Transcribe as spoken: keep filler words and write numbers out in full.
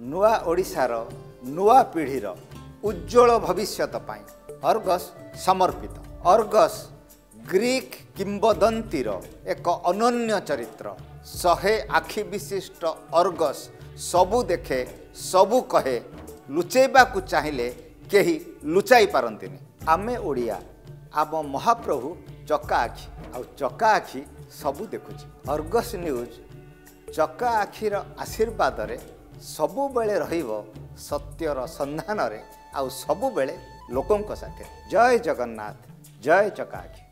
नुआ ओडिशार नुआ पीढ़ीर उज्जवल भविष्यत पाई अर्गस समर्पित। अर्गस ग्रीक किंवदंतीर एक अनन्य चरित्र। शहे आखि विशिष्ट अर्गस सबू देखे सबू कहे, लुचेबाकू चाहिले केही लुचाई पारंतिनी। आमे ओडिया आम महाप्रभु चका आखि आउ चका आखि सबू देखुछि। अर्गस न्यूज चका आखिर आशीर्वाद रे सबु बेले रहिबो सत्यर संधान रे आउ सबु बेले लोकंक साथे। जय जगन्नाथ, जय चका आखि।